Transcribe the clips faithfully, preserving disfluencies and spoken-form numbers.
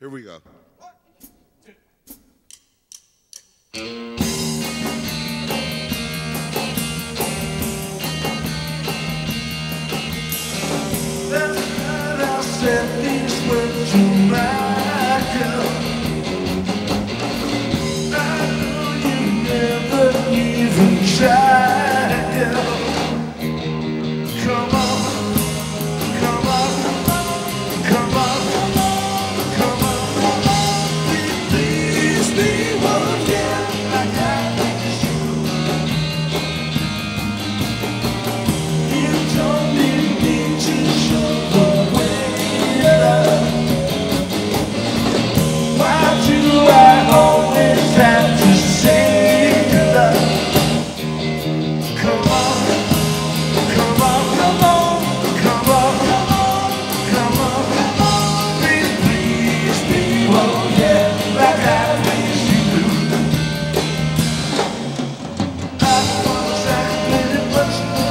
Here we go. One, said these words to my girl, I know you never even tried, girl. Come on, come on, come on, come on. Please be one again, I got you. You don't need me to show the way. Why do I always have to say love? Come on, come on, come on, come on, come on, come on, come on. Please, please, please, oh yeah, like I wish you do. I was acting much more.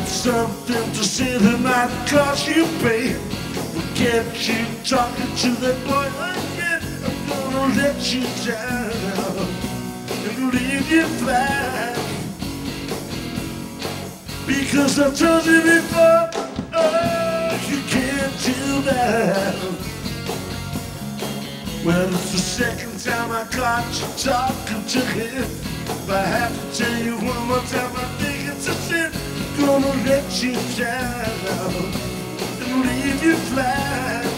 Something to say that might cost you pain. We'll get you talking to that boy again. I'm gonna let you down and leave you flat, because I've told you before, oh, you can't do that. Well, it's the second time I got you talking to him. If I have to tell you one more time, I think it's a sin. Gonna let you down and leave you flat,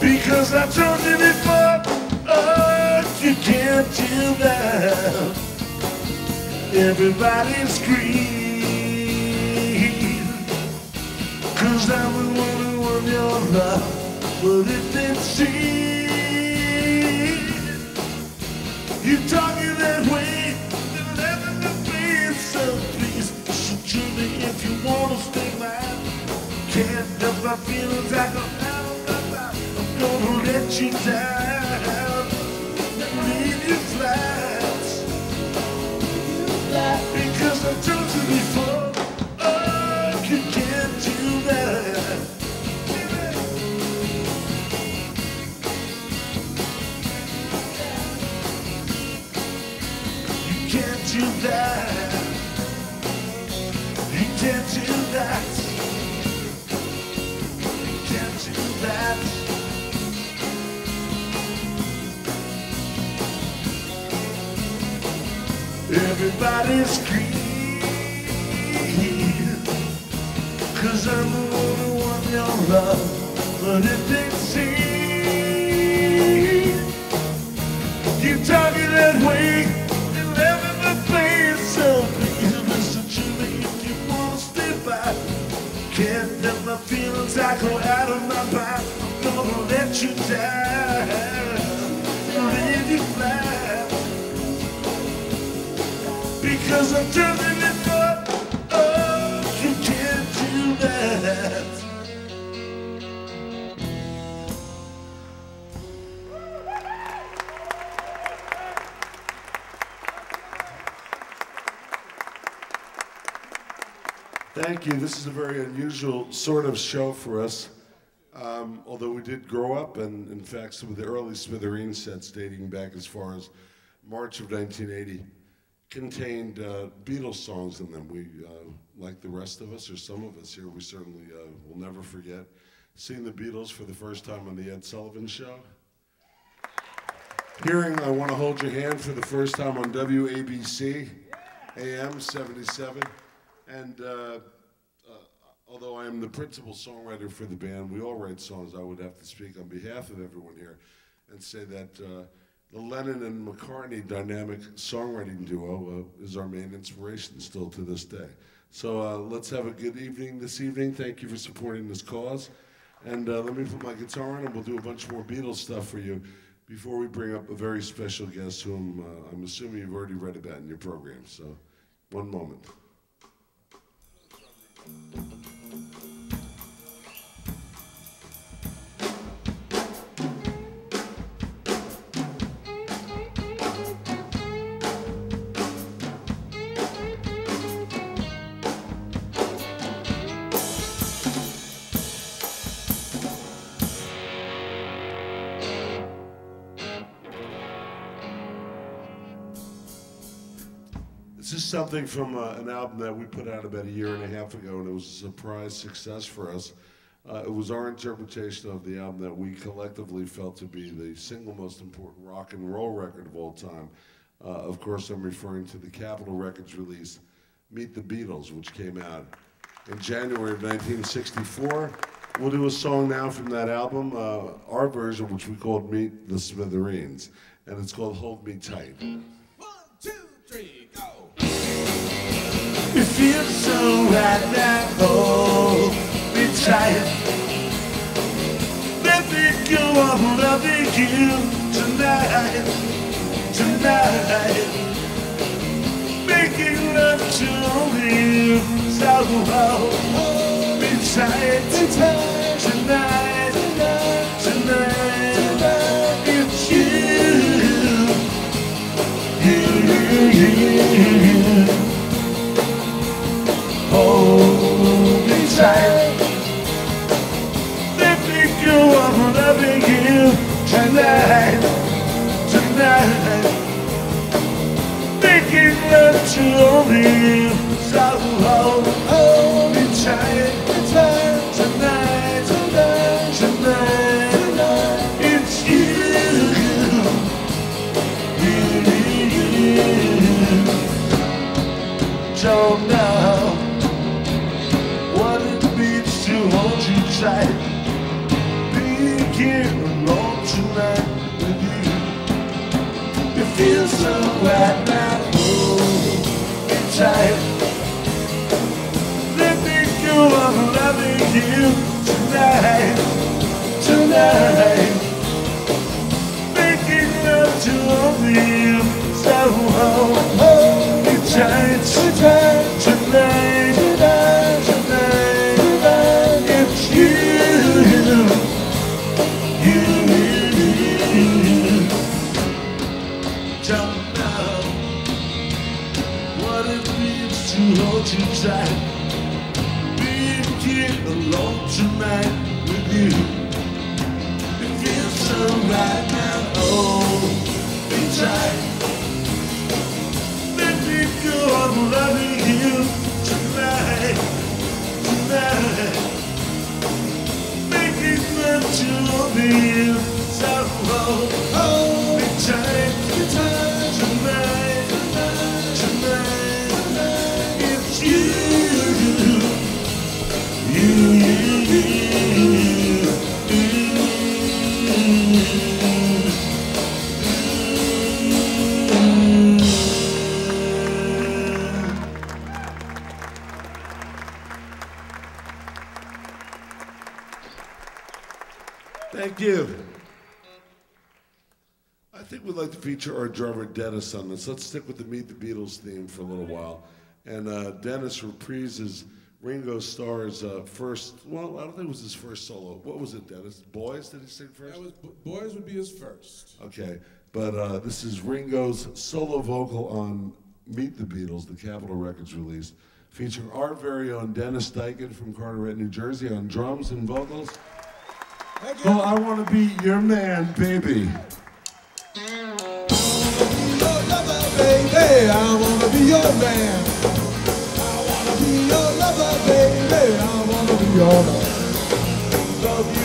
because I told you before, oh, you can't do that. Everybody scream, 'cause I'm the one who won your love. But if they see you talking that way, please, shoot me if you want to stay mine. Can't help my feelings, I go out of my mind. I'm gonna let you down and leave you flat, because I told you before, oh, you can't do that. You can't do that. You can't do that. You can't do that. Everybody scream, 'cause I'm the one who won your love. But if they see you talking that way, they'll have in the face of me. Can't help my feelings, I go out of my mind. I'm gonna let you down and leave you flat, because I'm turning it up, oh, you can't do that. Thank you. This is a very unusual sort of show for us, um, although we did grow up, and in fact some of the early Smithereens sets dating back as far as March of nineteen eighty contained uh, Beatles songs in them. We, uh, like the rest of us, or some of us here, we certainly uh, will never forget seeing the Beatles for the first time on the Ed Sullivan Show, hearing I Want to Hold Your Hand for the first time on W A B C, A M seventy-seven, and uh, uh, although I am the principal songwriter for the band, we all write songs, I would have to speak on behalf of everyone here and say that uh, the Lennon and McCartney dynamic songwriting duo uh, is our main inspiration still to this day. So uh, let's have a good evening this evening. Thank you for supporting this cause. And uh, let me put my guitar on and we'll do a bunch more Beatles stuff for you before we bring up a very special guest whom uh, I'm assuming you've already read about in your program. So one moment. Something from uh, an album that we put out about a year and a half ago, and it was a surprise success for us. Uh, it was our interpretation of the album that we collectively felt to be the single most important rock and roll record of all time. Uh, of course, I'm referring to the Capitol Records release, Meet the Beatles, which came out in January of nineteen sixty-four. We'll do a song now from that album, uh, our version, which we called Meet the Smithereens, and it's called Hold Me Tight. One, two, three, go! It feels so right now, hold me tight. Let me go on loving you tonight, tonight. Making love to only you, so hold me tight, tonight, tonight, tonight. It's you, you, you, you. Hold me tight. Let me go, I'm loving you tonight, tonight. Making love to only you, so hold, hold me tight, tonight, tonight, tonight, tonight. It's you, you, you, you. Don't know tight. Being here alone tonight with you, it feels so right now. Hold me tight. Let me go, I'm loving you tonight, tonight. Making love to only you, so hold me tight, tonight, tonight, tonight, tonight. Hold you tight, being here alone tonight with you. It feels so right now. Hold me tight. Let me go. I'm loving you tonight, tonight. Making love to only you. So hold, hold me tight, tonight, tonight, tonight, tonight. You, you, you, you, thank you. I think we'd like to feature our drummer Dennis on this. Let's stick with the Meet the Beatles theme for a little while. And uh, Dennis reprises Ringo Starr's uh, first, well, I don't think it was his first solo. What was it, Dennis? Boys, did he sing first? That was, Boys would be his first. Okay, but uh, this is Ringo's solo vocal on Meet the Beatles, the Capitol Records release, featuring our very own Dennis Dyken from Carteret, New Jersey, on drums and vocals. Thank you. Well, I want to be your man, baby. Baby, I wanna be your man. I wanna be your lover, baby. I wanna be your man. Love you.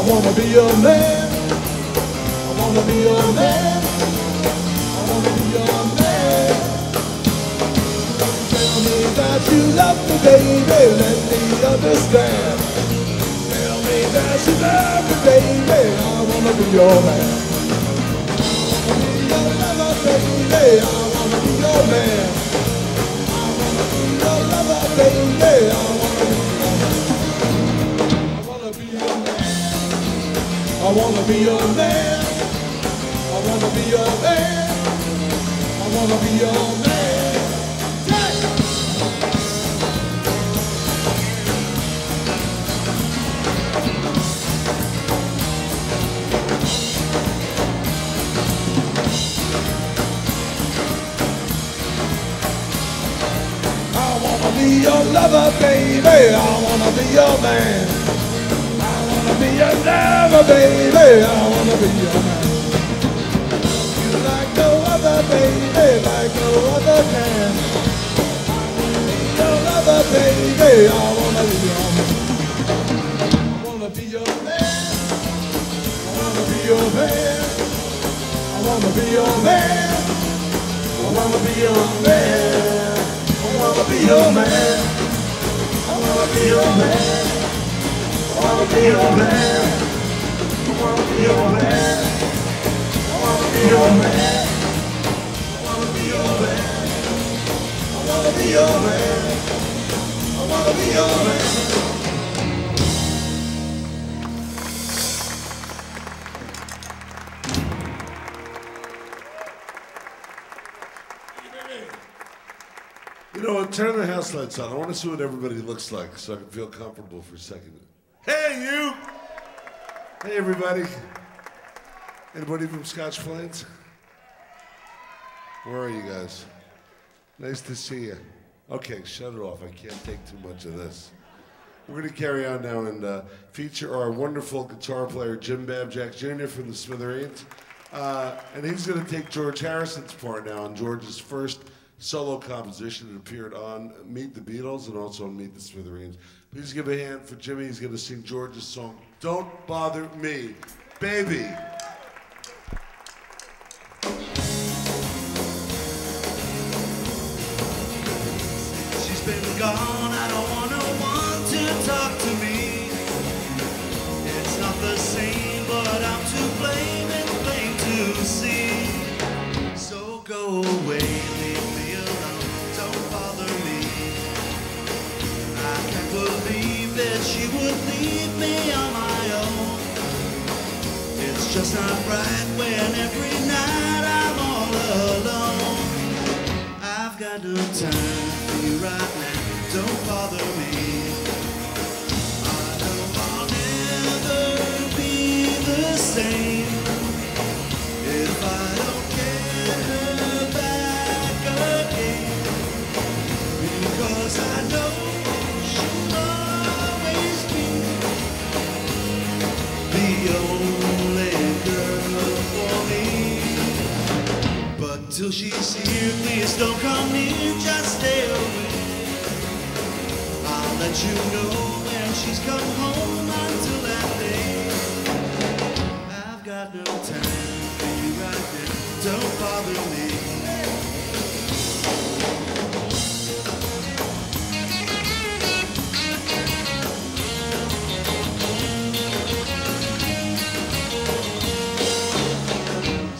I wanna be your man. I wanna be your man. I wanna be your man. Tell me that you love me, baby. Let me understand. Tell me that you love me, baby. I wanna be your man. I wanna be your lover, baby. I wanna be your man. I wanna be your lover, baby. I wanna be your man. I wanna be your man. I wanna be your man. I wanna be your man. I wanna be your man. I wanna be your lover, baby. I wanna be your man. I wanna be your lover, baby. I wanna be your man. Baby, like no other man. I wanna be your lover, baby. I wanna be your man. I wanna be your man. I wanna be your man. I wanna be your man. I wanna be your man. I wanna be your man. I wanna be your man. I wanna be your man. I wanna be your man. I wanna be your man. I wanna be your man. I wanna be your man. You know what? Turn the house lights on. I want to see what everybody looks like so I can feel comfortable for a second. Hey, you! Hey, everybody. Anybody from Scotch Plains? Where are you guys? Nice to see you. Okay, shut it off. I can't take too much of this. We're going to carry on now and uh, feature our wonderful guitar player, Jim Babjak Junior from the Smithereens. Uh, and he's going to take George Harrison's part now on George's first solo composition that appeared on Meet the Beatles and also on Meet the Smithereens. Please give a hand for Jimmy. He's going to sing George's song, Don't Bother Me, Baby. Been gone, I don't want no one to talk to me. It's not the same, but I'm to blame and blame to see. So go away, leave me alone, don't bother me. I can't believe that she would leave me on my own. It's just not right when every night I'm all alone. I've got no time for you right now. Don't bother me. I know I'll never be the same if I don't get her back again. Because I know she'll always be the only girl for me. But till she's here, please don't come near, just stay away. Let you know when she's come home until that day. I've got no time for you right now. Don't bother me.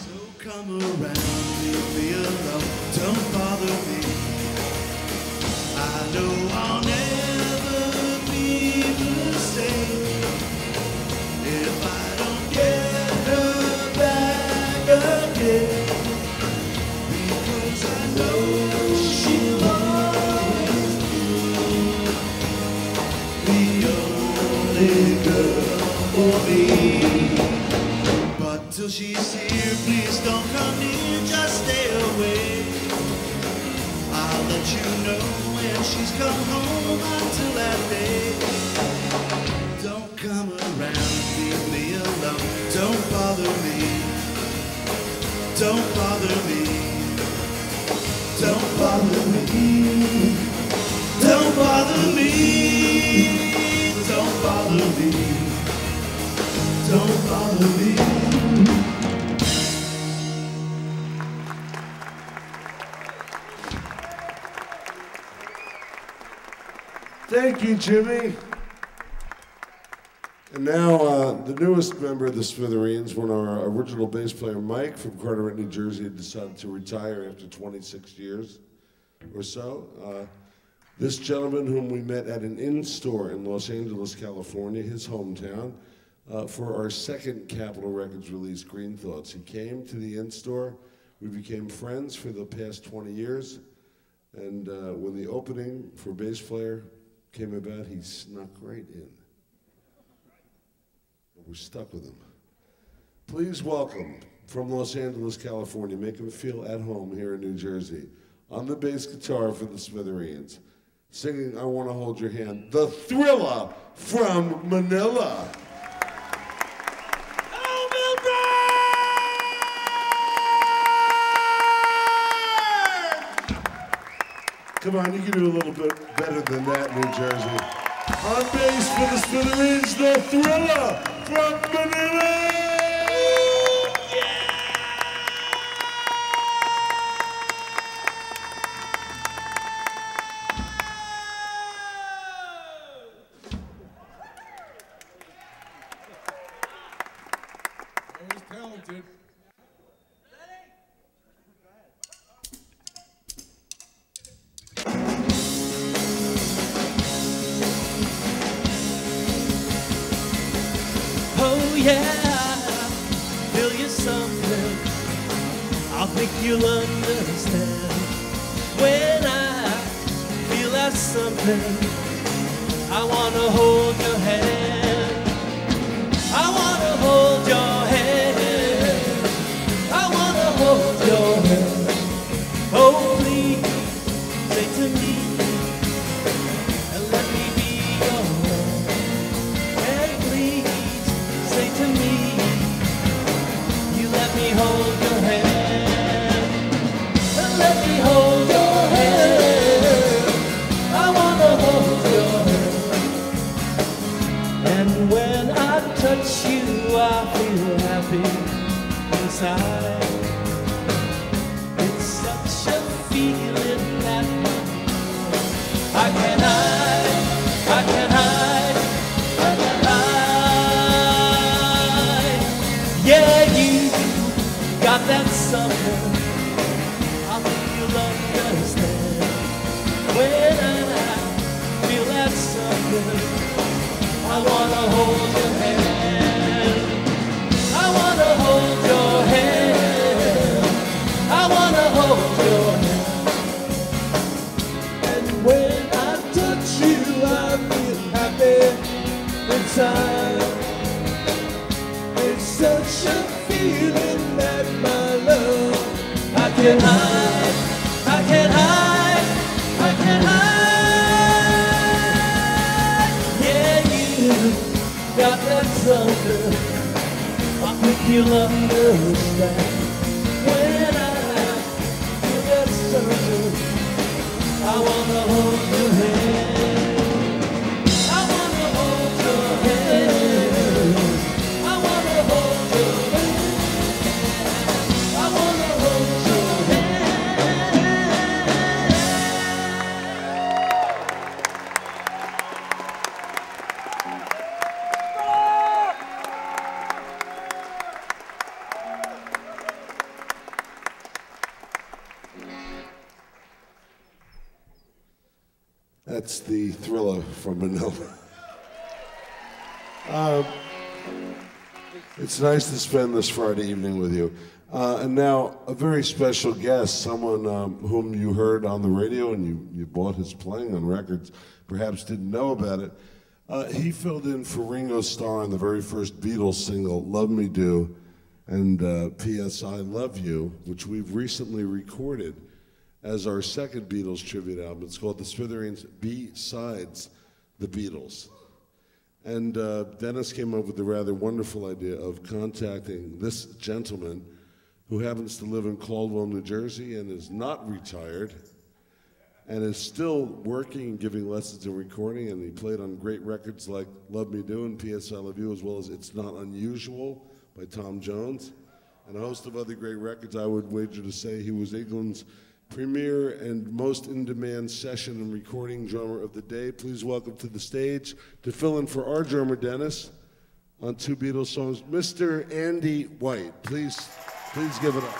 So come around, leave me alone. Don't bother me. I know I'll never. But till she's here, please don't come near, just stay away. I'll let you know when she's come home until that day. Don't come around, leave me alone. Don't bother me. Don't bother me. Don't bother me. Don't bother me. Don't bother me. Don't bother me. Don't bother me. Thank you, Jimmy. And now, uh, the newest member of the Smithereens, when our original bass player Mike from Carteret, New Jersey, decided to retire after twenty-six years or so. Uh, this gentleman, whom we met at an inn store in Los Angeles, California, his hometown, uh, for our second Capitol Records release, Green Thoughts. He came to the inn store. We became friends for the past twenty years. And uh, when the opening for bass player came about, he snuck right in. We're stuck with him. Please welcome, from Los Angeles, California, make him feel at home here in New Jersey, on the bass guitar for the Smithereens, singing I Want to Hold Your Hand, the Thriller from Manila. Oh, Milburn! Come on, you can do a little bit better than that, New Jersey. On bass for the Smithereens, the Thriller from Manila! That's the Thriller from Manila. uh, it's nice to spend this Friday evening with you. Uh, and now, a very special guest, someone um, whom you heard on the radio and you, you bought his playing on records, perhaps didn't know about it. Uh, he filled in for Ringo Starr on the very first Beatles single, Love Me Do, and uh, P S I Love You, which we've recently recorded as our second Beatles tribute album. It's called The Smithereens B-Sides the Beatles. And uh, Dennis came up with the rather wonderful idea of contacting this gentleman who happens to live in Caldwell, New Jersey and is not retired, and is still working, giving lessons and recording, and he played on great records like Love Me Do and P S I Love You, as well as It's Not Unusual by Tom Jones, and a host of other great records. I would wager to say he was England's premier and most in-demand session and recording drummer of the day. Please welcome to the stage, to fill in for our drummer, Dennis, on two Beatles songs, Mister Andy White. Please, please give it up.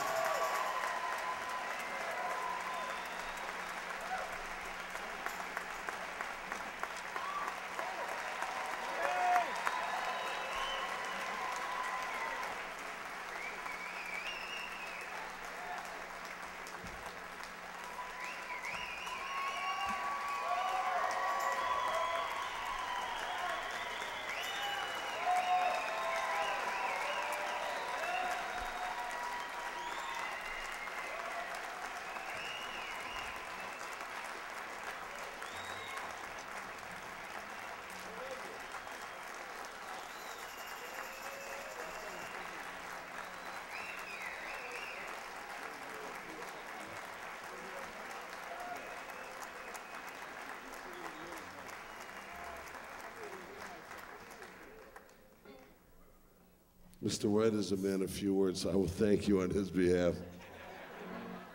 Mister White is a man of few words, so I will thank you on his behalf.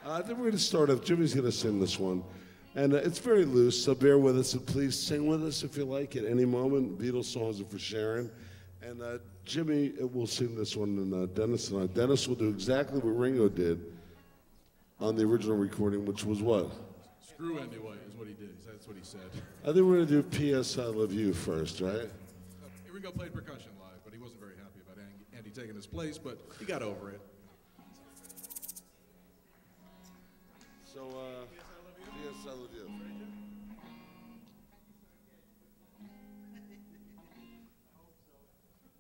I think we're going to start off. Jimmy's going to sing this one. And uh, it's very loose, so bear with us. And please sing with us if you like at any moment. Beatles songs are for sharing. And uh, Jimmy will sing this one, and uh, Dennis and I. Dennis will do exactly what Ringo did on the original recording, which was what? Screw Andy White is what he did. That's what he said. I think we're going to do P S I Love You first, right? Uh, Ringo played percussion live, but he wasn't very happy about Andy. Andy taking his place, but he got over it. So, uh, yes, I love you.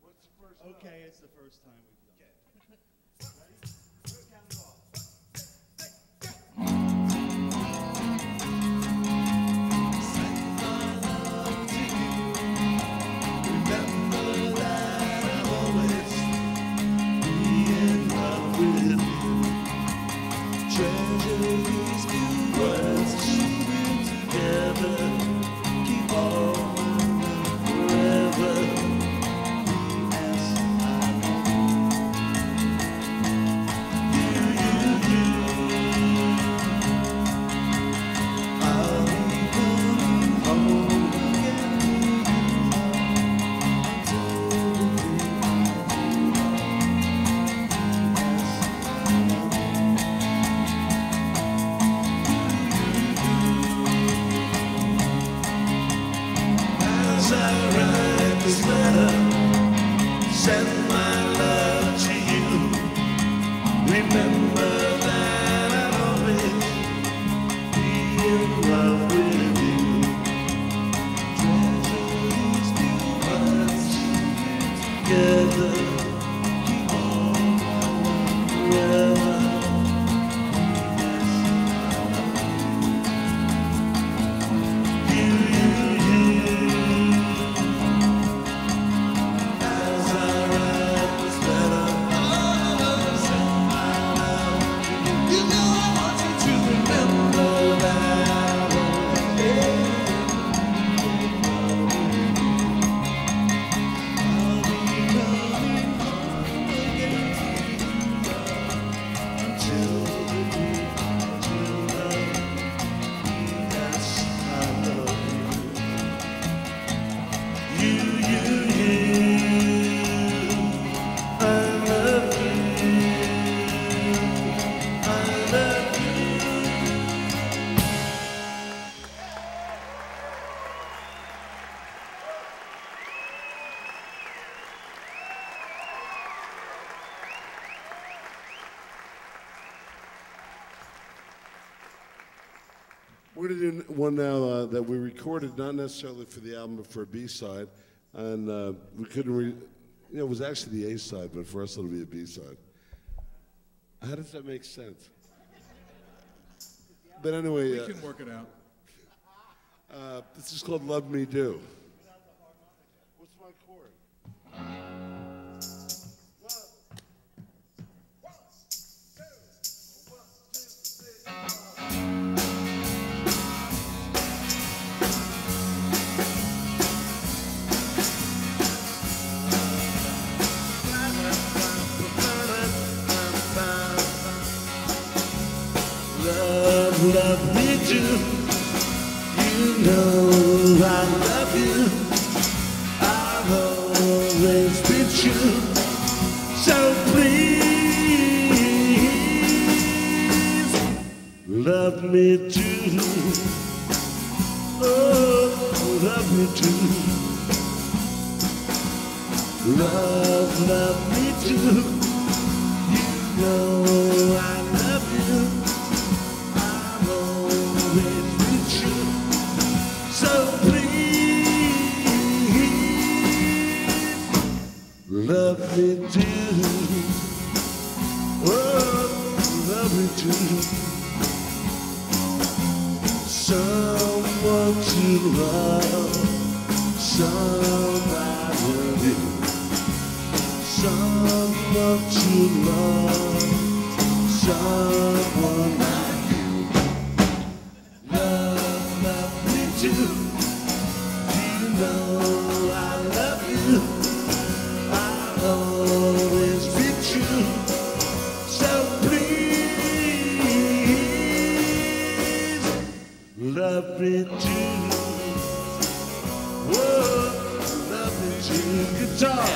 What's the first time? Okay, it's the first time we've done it. We're going to do one now uh, that we recorded, not necessarily for the album, but for a B-side, and uh, we couldn't, re you know, it was actually the A-side, but for us it'll be a B-side. How does that make sense? But anyway. We uh, can work it out. Uh, this is called Love Me Do. What's my chord? love, love me do. You know I love you. I'll always be true. So please, love me too. Oh, love me too. Love, love me too. You know I love you. I'm always with you. So please, love me too. Oh, love me too. Someone to love, somebody new. Someone to love, someone like you. Love, love me too. You know I love you. I'll always be true. So please, love me too. Whoa, love me too. Guitar.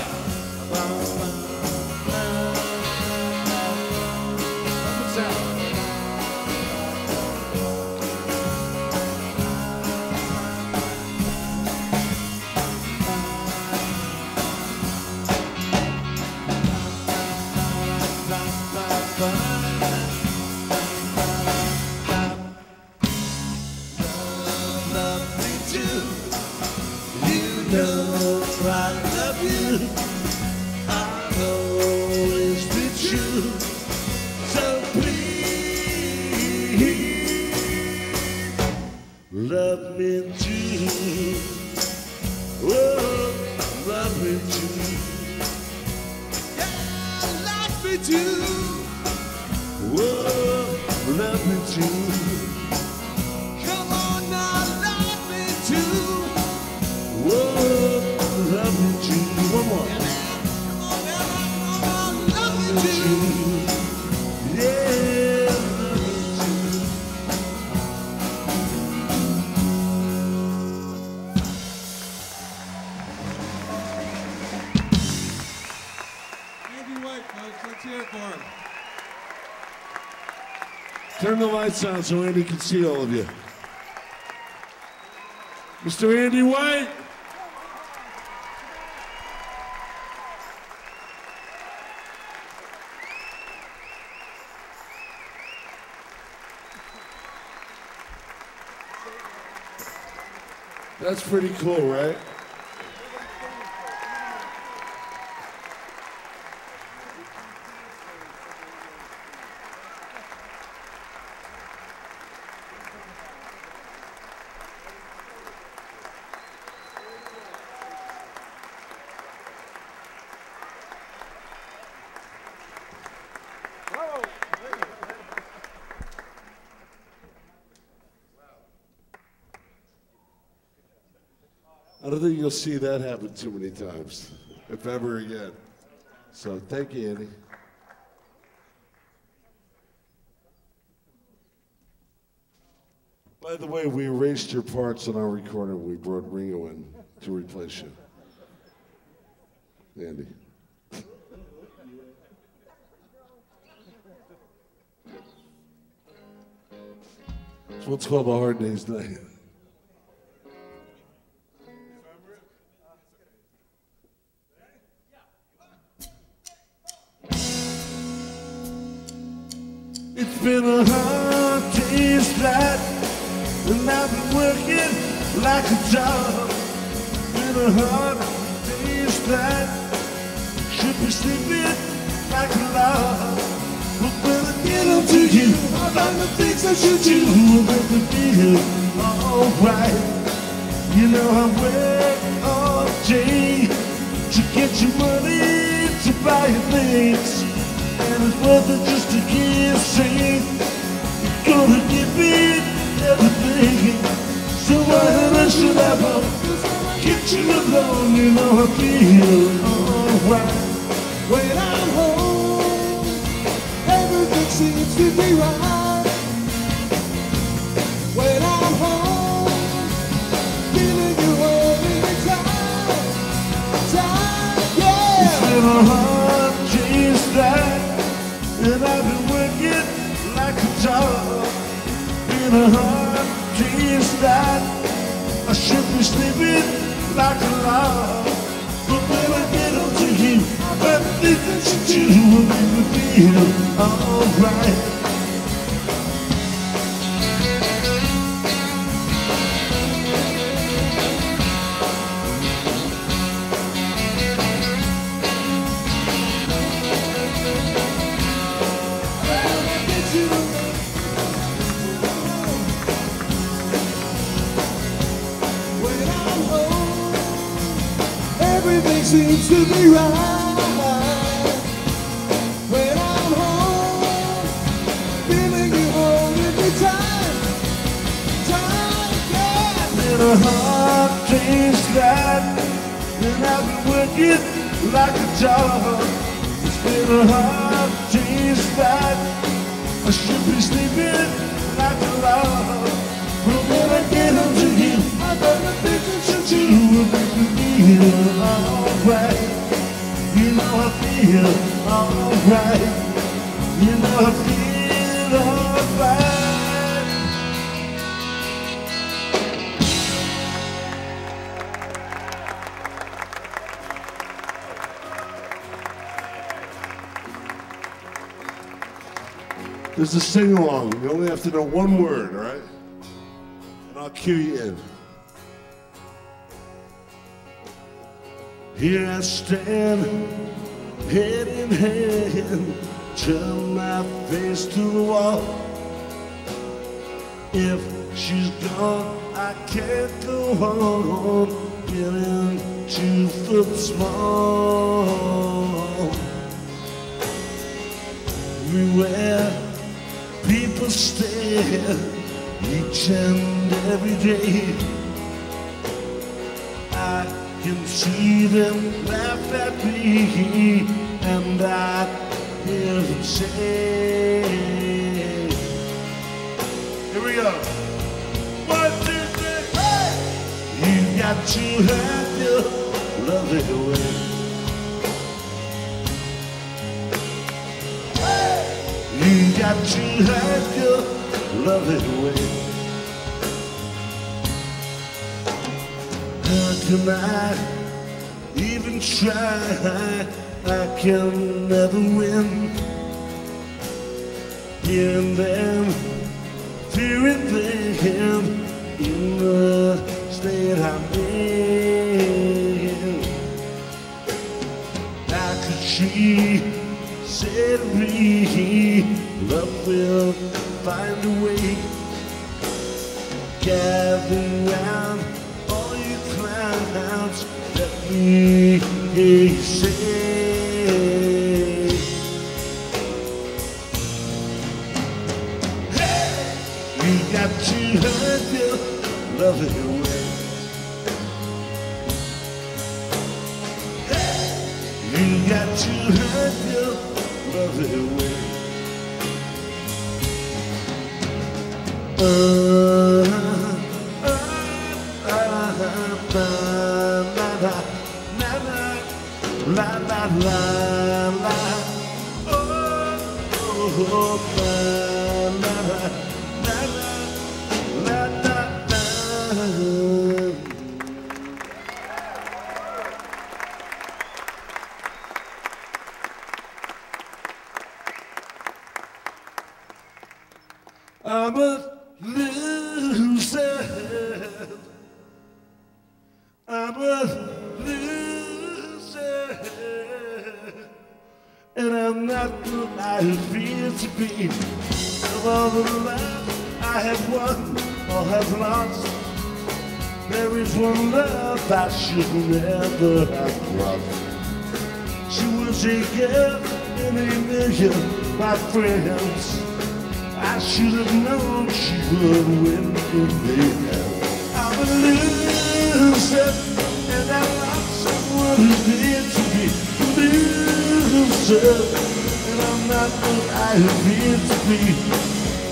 Turn the lights on so Andy can see all of you. Mister Andy White. That's pretty cool, right? I don't think you'll see that happen too many times, if ever again. So thank you, Andy. By the way, we erased your parts on our recorder. We brought Ringo in to replace you, Andy. It's what's called a hard day's night. It's been a hard day's night, and I've been working like a dog. It's been a hard day's night, should be sleeping like a log. But when I get up to you, all of the things I should do will make me feel alright. You know I work all day to get you money to buy your things. And it's worth it just to hear singing. You're gonna give me everything. So why on earth should I get you alone? You know I feel alright when I'm home. Everything seems to be right. sorrow in a hundred years that I should be sleeping like a log. But when I get up to you, but nothing to do will make me feel alright. Seems to be right when I'm home, feeling you holding me tight, tight, yeah. Been a hard day's night, and I've been working like a dog. It's been a hard day's night, I should be sleeping like a log. But when I get home to you, I got nothing to do with me. I feel alright, you know I feel alright, you know I feel alright. There's a sing-along, you only have to know one word, alright? And I'll cue you in. Here I stand, head in hand, turn my face to the wall. If she's gone, I can't go on, getting too foot small. Everywhere people stare, each and every day. I can see them laugh at me, and I hear them say, here we go. One, two, three, hey! You got to have your love it away. Hey! You got to have your love it away. How can I even try? I can never win. Hearing them, fearing them, in the state I'm in. How could she say to me, love will find a way? Gathering round, let me say, hey! You got to hurt your love it away. Hey! You got to hurt your love it away. Uh, uh, uh, uh, la la la la, oh oh oh, la la la la la la la. I'm a loser. I'm a and I'm not what I appear to be. Of all the love I have won or have lost, there is one love I should never have lost. She was a girl in a million, my friends. I should have known she would win in the end. I'm a loser, and I lost someone who did to me. And I'm not what I appear to be.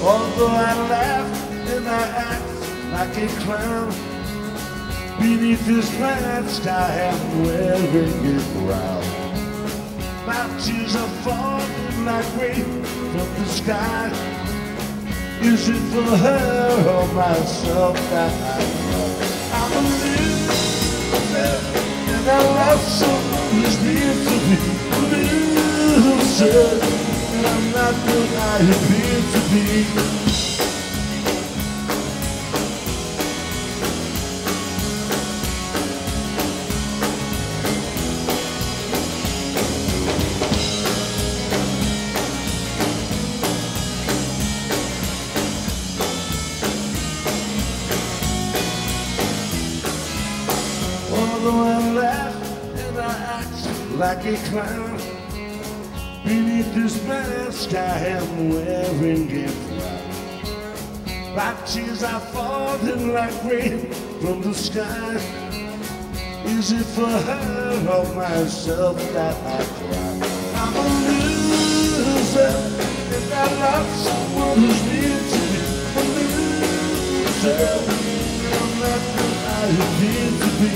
Although I laugh and I act like a clown, beneath this mask I am wearing it round. My tears are falling like rain from the sky. Is it for her or myself that I love? I believe that, and I love someone who's near to me. Believe said, and I'm not what I appear to be. Clown. Beneath this mask I am wearing it brown. Like tears I fall in like rain from the sky. Is it for her or myself that I cry? I'm a loser if I love someone who's near to me. A loser, I'm not what I appear to be.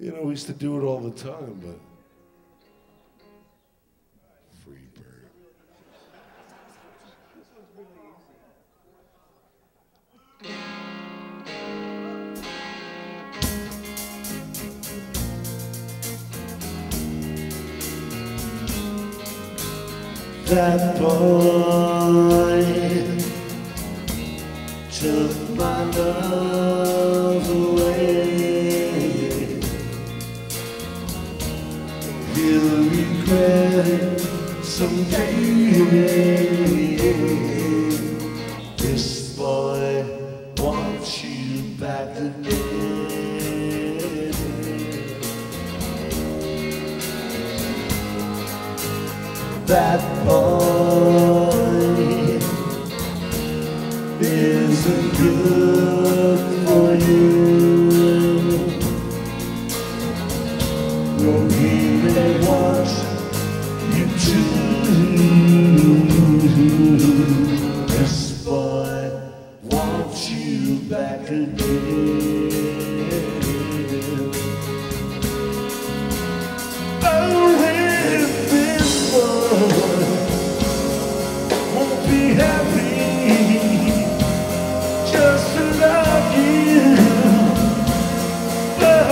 You know, we used to do it all the time, but... Free bird. That boy took my love away. He'll regret it someday. This boy wants you back again. That boy isn't good for you. This boy wants you back again. Oh, if this boy won't be happy just to love you, but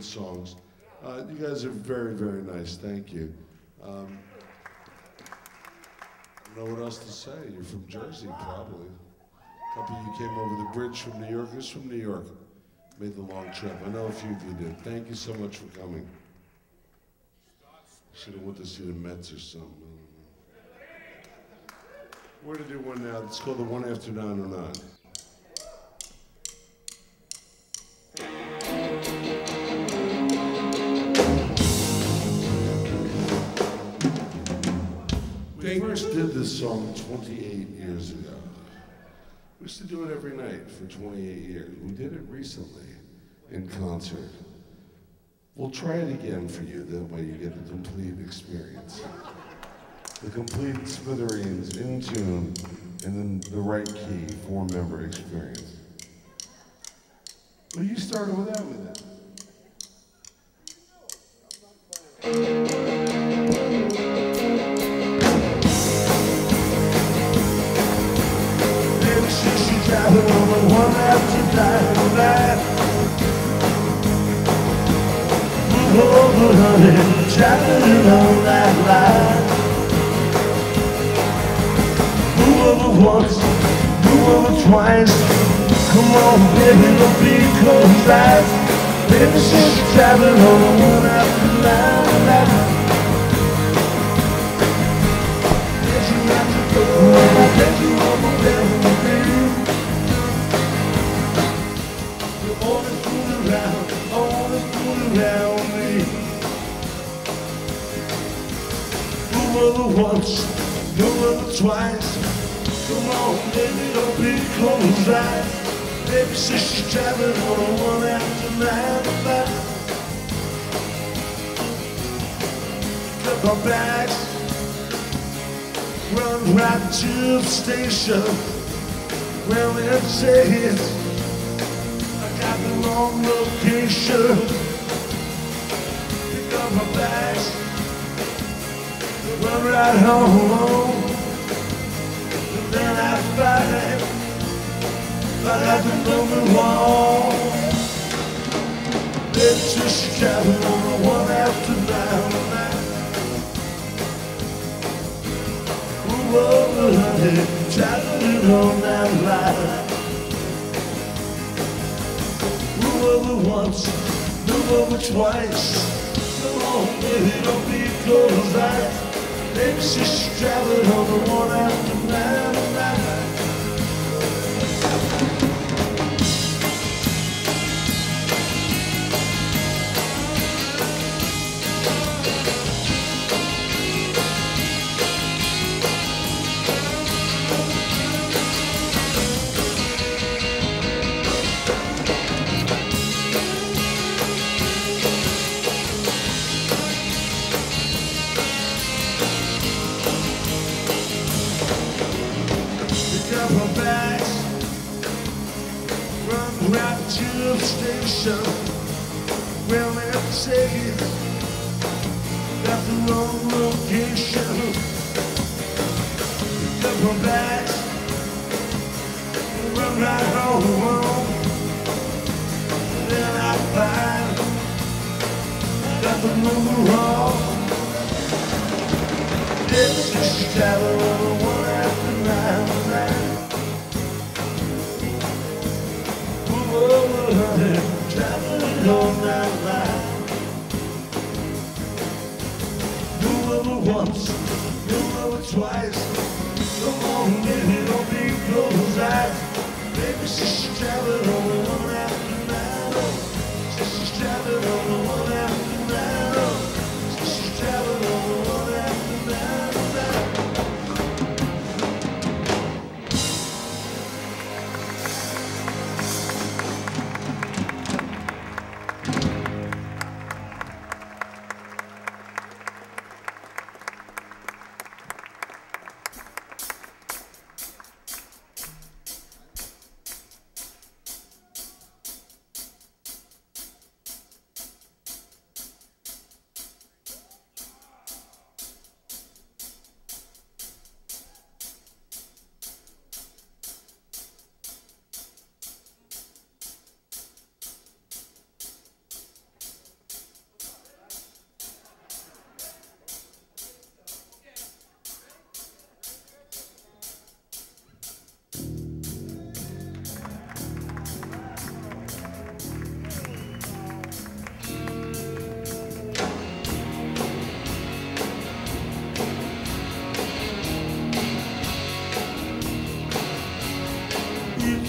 songs. Uh, you guys are very, very nice. Thank you. Um, I don't know what else to say. You're from Jersey, probably. A couple of you came over the bridge from New York. Who's from New York? Made the long trip. I know a few of you did. Thank you so much for coming. Should have went to see the Mets or something. We're going to do one now. It's called The One After nine oh nine. We first did this song twenty-eight years ago. We used to do it every night for twenty-eight years. We did it recently in concert. We'll try it again for you, that way you get the complete experience. The complete Smithereens in tune and then the right key, four-member experience. Well, you started with that with that. Driving on the one after nine oh nine. Move over, honey, driving along that line. Move over once, move over twice. Come on, baby, don't be close eyes. Baby, she's driving on the one after nine oh nine. Did you have to go? Did you over there? Down me. Move over once, move over twice. Come on, baby, don't be close eyes. Baby, says she's driving on a one after nine oh nine. Pick up our bags, run right to the station. Well, it says I got the wrong location. My bags, run right home, and then I find I have the number one. Baby, she's driving on the one after nine oh nine. Move over, honey, driving on that line. Move over once, move over twice. Come on, baby, don't be close eyes. Baby, she's traveling on the one after nine oh nine.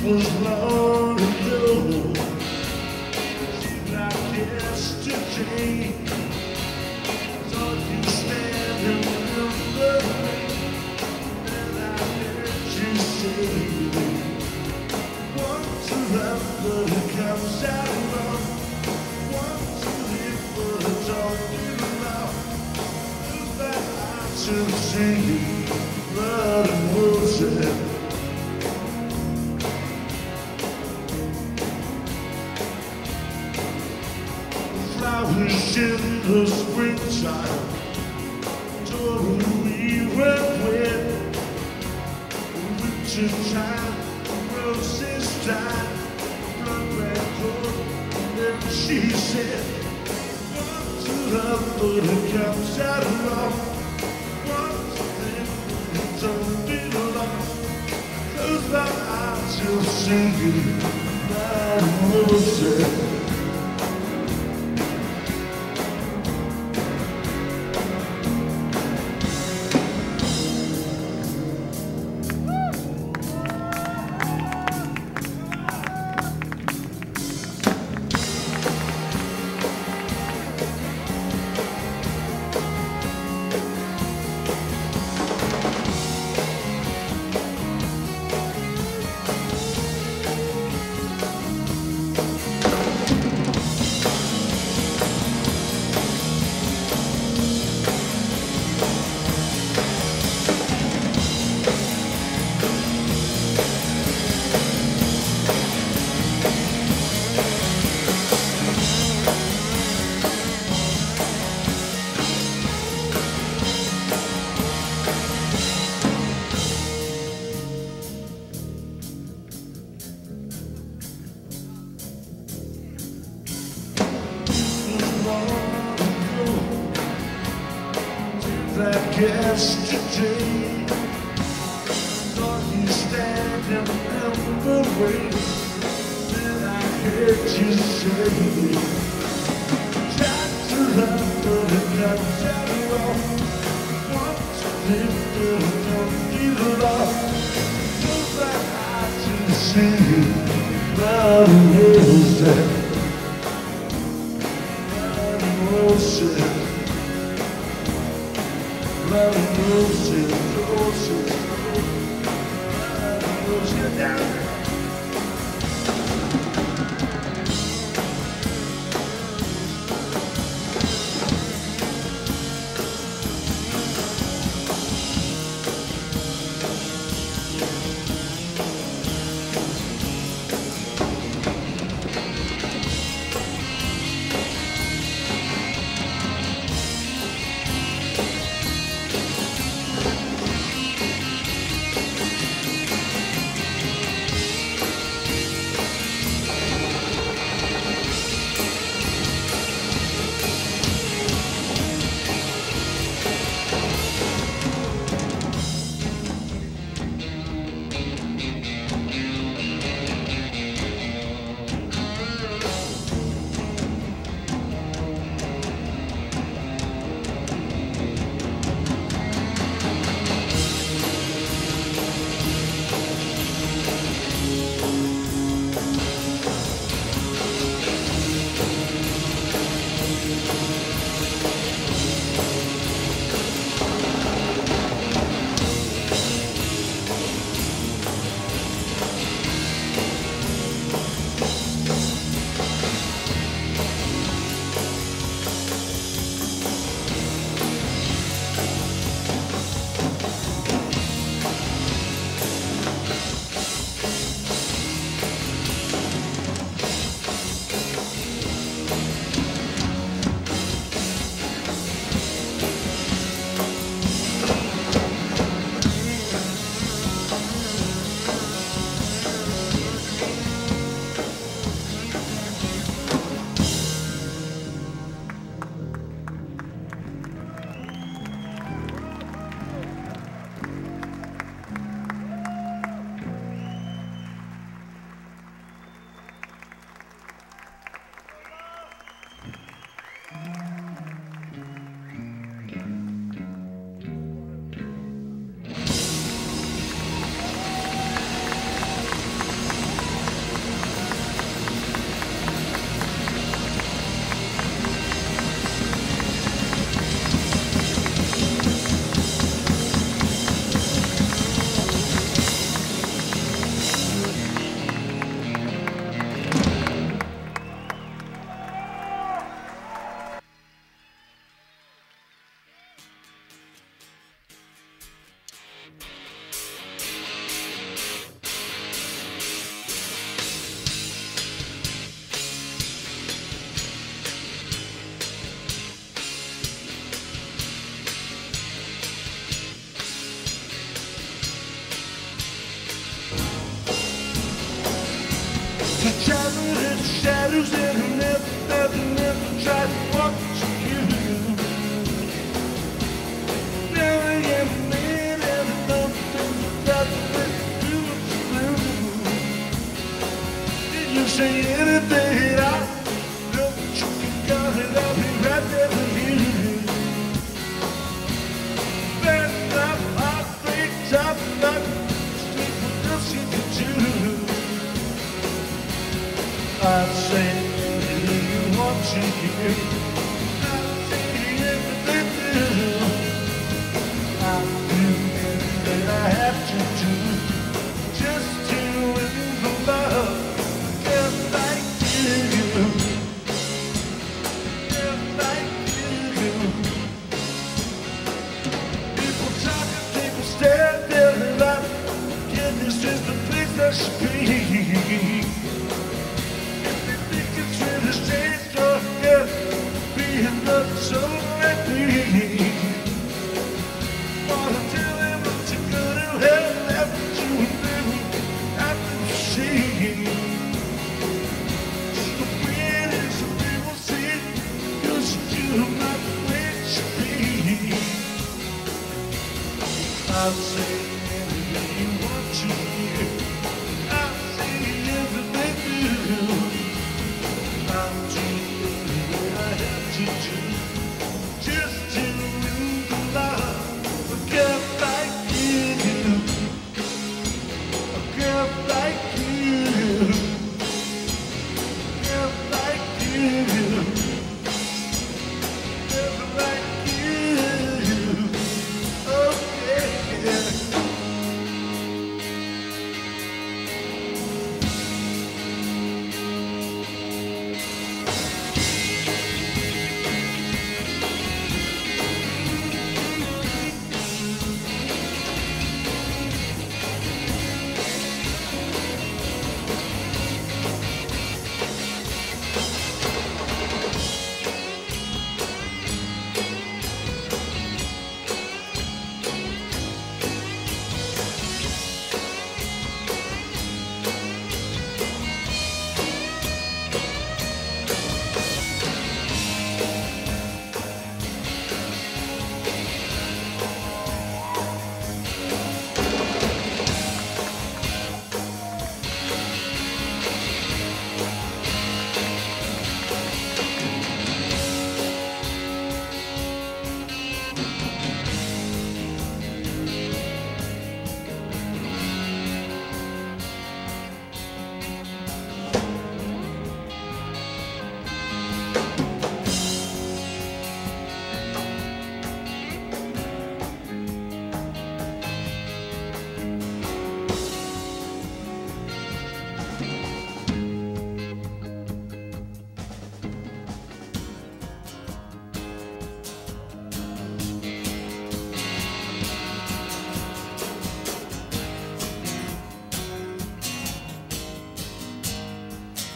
was long ago, seemed like yesterday. I thought you were standing in the rain, and I heard you say, once a lover comes out wrong, once a liver don't do wrong, lose my heart to sing blood and water. Flowers in the springtime, told we were wet. Winter time, roses died, blood ran cold, and then she said, want to love, but it comes out wrong. Want to live, but it don't belong. Close my eyes, you'll sing it, my roses.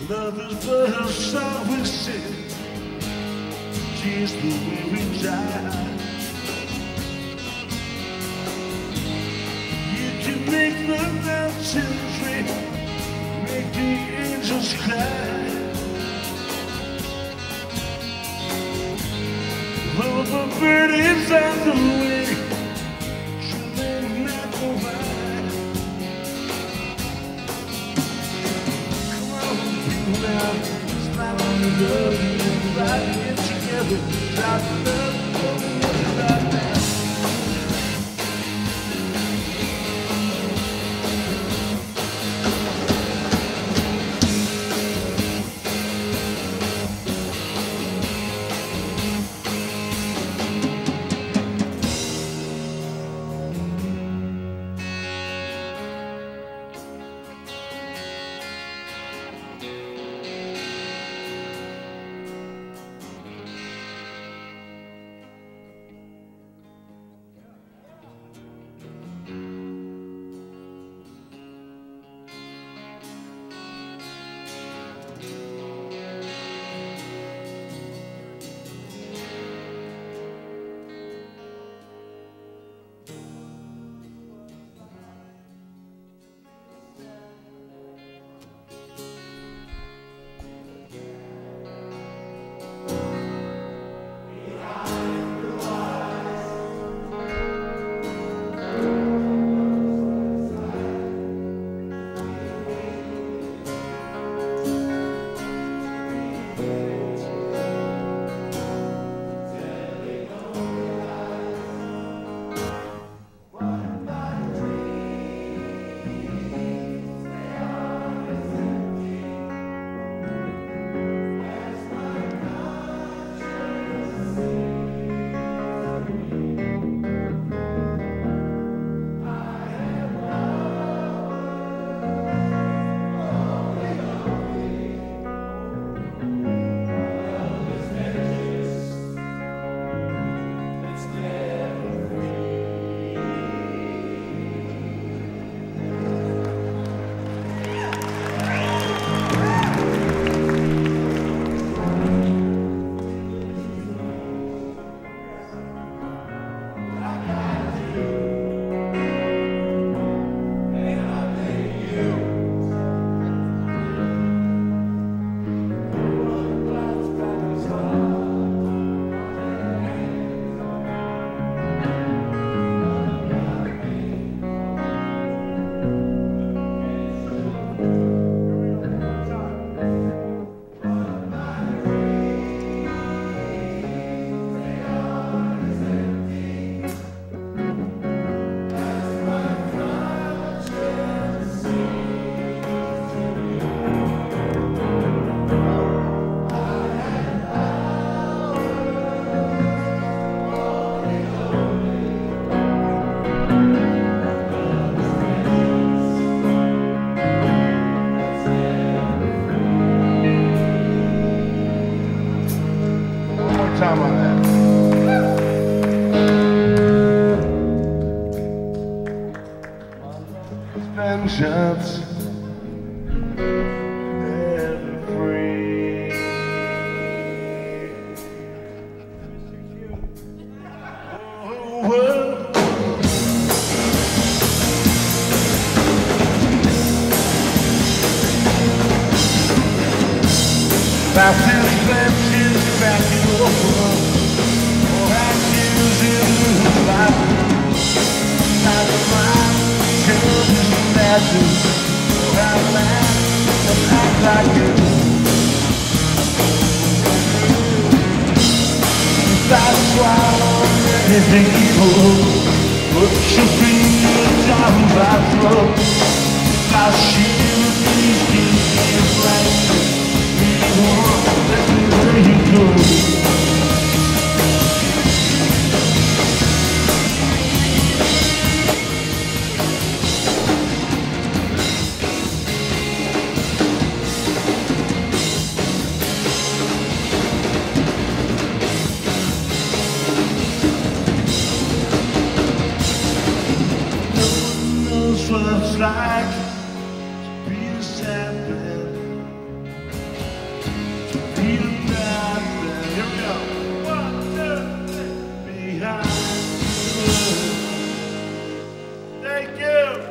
Love is but a song we sing, tears the way we die. You can make the mountains ring, make the angels cry. Though the bird is on the way, she'll then not go by. Now, smile on the love and ride it together. Drop the love and ride it now. Vengeance and free. Oh, well. Back to the benches, back to the world. All actions in the light. Out of mind, children. I do, or I laugh, or act like you. If I swallow anything evil, what should be down my throat? If I shield these deep lights, we won't let me where you go. Like to be a sad man, to be a bad man. Here we go. One, two, three. Behind the world. Thank you.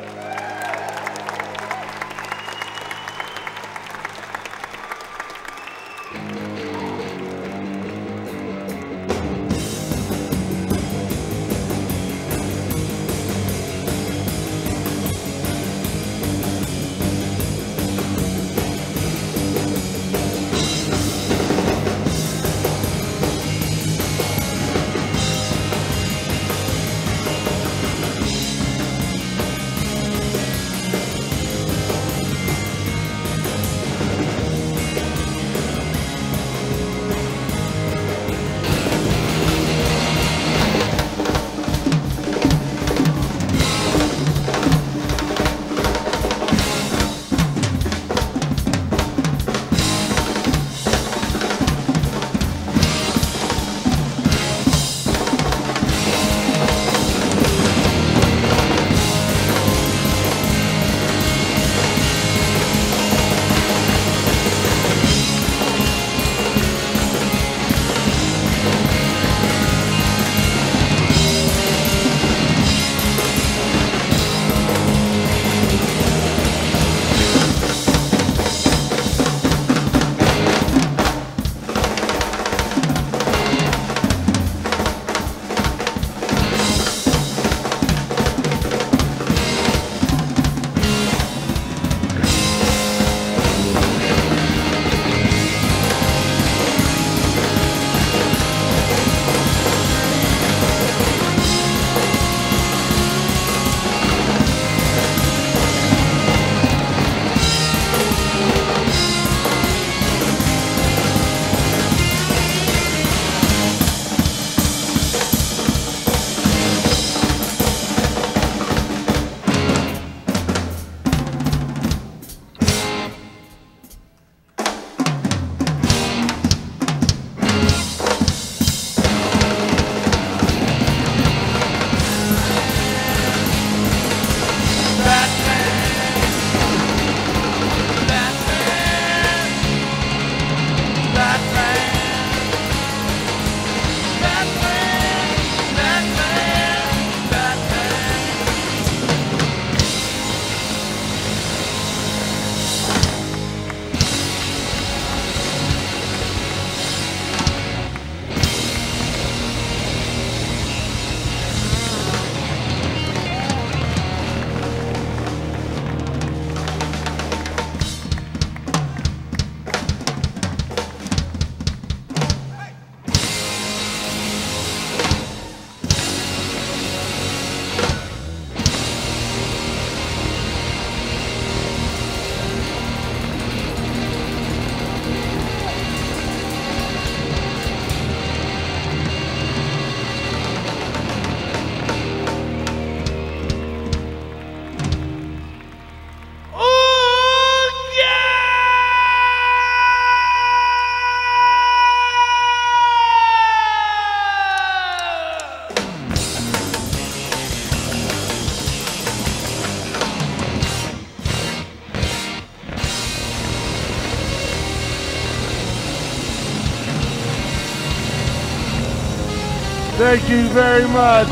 Thank you very much.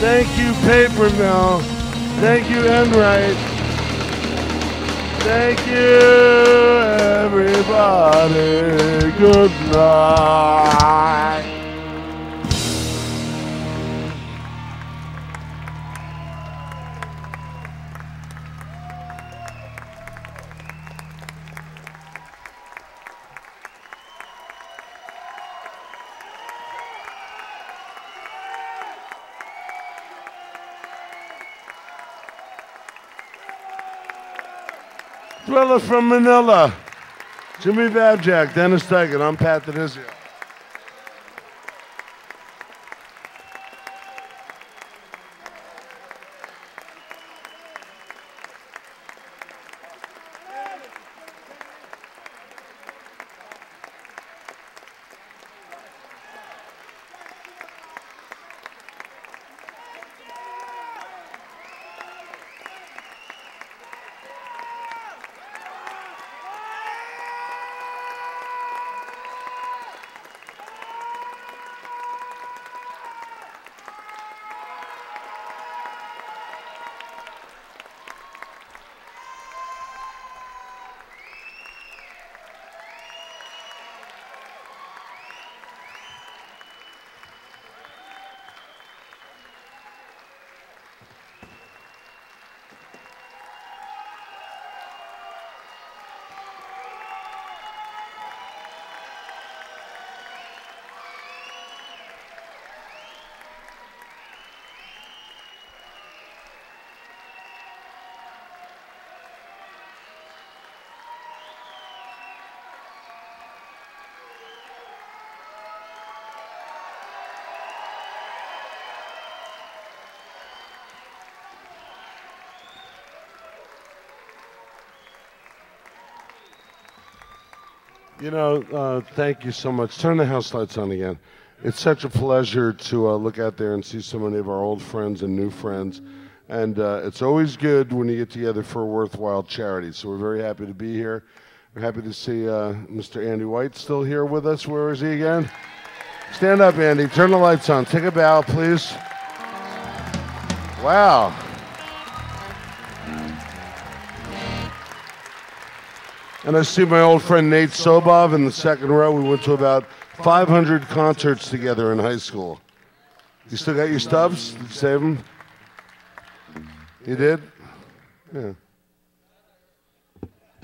Thank you, Paper Mill. Thank you, Enright. Thank you, everybody. Good night. Thriller from Manila. Jim Babjak, Dennis Dyken, I'm Pat Denizio. You know, uh, thank you so much. Turn the house lights on again. It's such a pleasure to uh, look out there and see so many of our old friends and new friends. And uh, it's always good when you get together for a worthwhile charity. So we're very happy to be here. We're happy to see uh, Mister Andy White still here with us. Where is he again? Stand up, Andy. Turn the lights on. Take a bow, please. Wow. And I see my old friend Nate Sobov in the second row. We went to about five hundred concerts together in high school. You still got your stubs? Did you save them? You did? Yeah.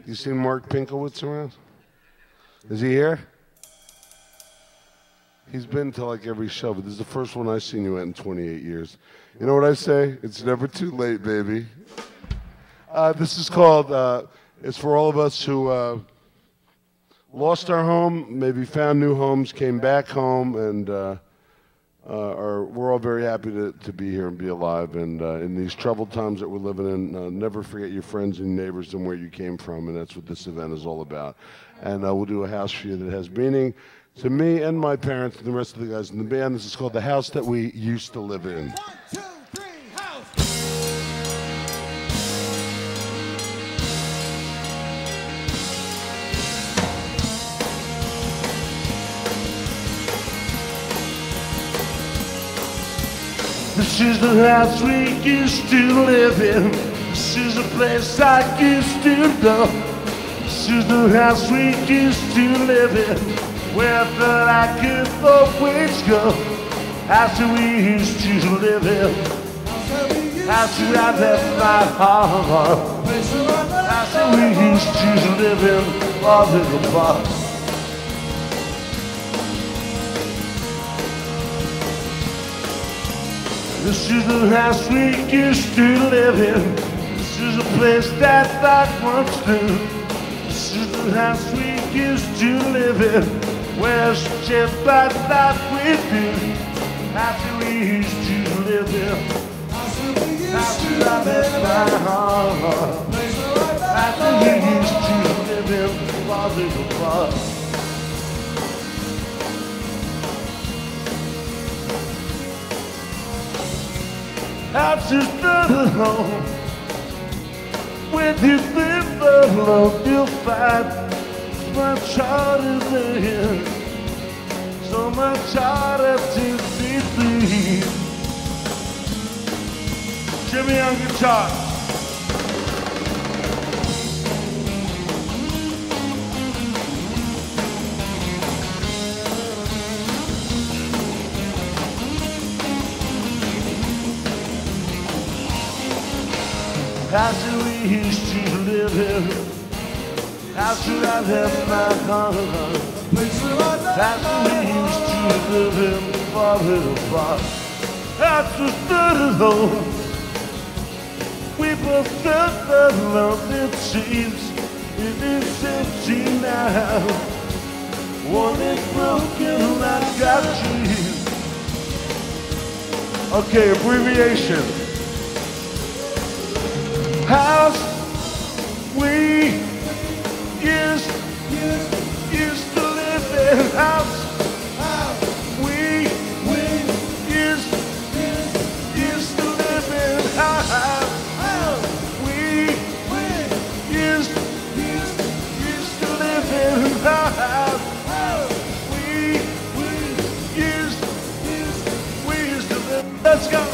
You seen Mark Pinkowitz around? Is he here? He's been to like every show, but this is the first one I've seen you at in twenty-eight years. You know what I say? It's never too late, baby. Uh, this is called... Uh, It's for all of us who uh, lost our home, maybe found new homes, came back home, and uh, uh, are, we're all very happy to, to be here and be alive. And uh, in these troubled times that we're living in, uh, never forget your friends and neighbors and where you came from, and that's what this event is all about. And uh, we'll do a house for you that has meaning to me and my parents and the rest of the guys in the band. This is called The House That We Used to Live In. One, two. This is the house we used to live in. This is the place I used to know. This is the house we used to live in, where I thought I could always go. House that we used to live in. House that I left my heart on. House that we used to live in, all in the box. This is the house we used to live in. This is a place that I once knew. This is the house we used to live in, where it's just like that we do. House that we used to live in. House that we used to live in. House that we used to live in. While we were apart. I've just been alone. When you live alone, you'll find my child is in. So so much harder to defeat. Jimmy on guitar. How should we used to live here? How should I have my heart? How should we used to live here far apart? That's the third home. We both felt the love it seems it is empty now. One is broken like a tree. Okay, abbreviation. House we used, used, used to live in. House we, we used, used, used to live in. House we, we used, used, used to live in. House we, we used, used, we used to live. Let's go.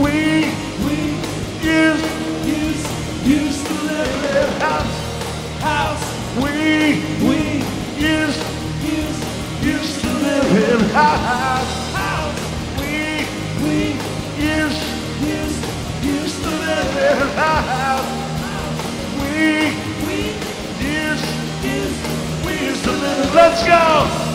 We, we used, used, used to live in a house, house. We, we used, used, used to live in a house, house. We, we used, used, used to live in a house, house. We, we used, used, we used to live in. Let's go.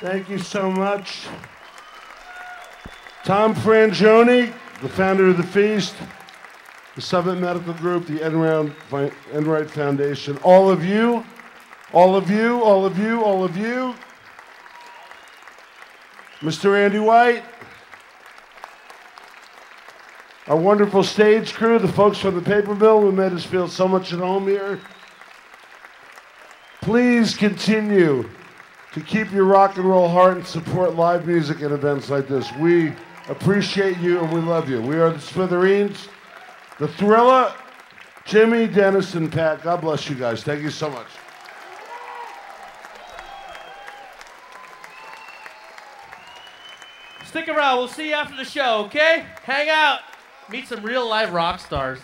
Thank you so much. Tom Frangioni, the founder of The Feast, the Summit Medical Group, the Enright Foundation, all of you, all of you, all of you, all of you. Mister Andy White, our wonderful stage crew, the folks from the Paper Mill who made us feel so much at home here. Please continue to keep your rock and roll heart and support live music and events like this. We appreciate you and we love you. We are the Smithereens, the Thriller, Jimmy, Dennis, and Pat. God bless you guys. Thank you so much. Stick around. We'll see you after the show, okay? Hang out. Meet some real live rock stars.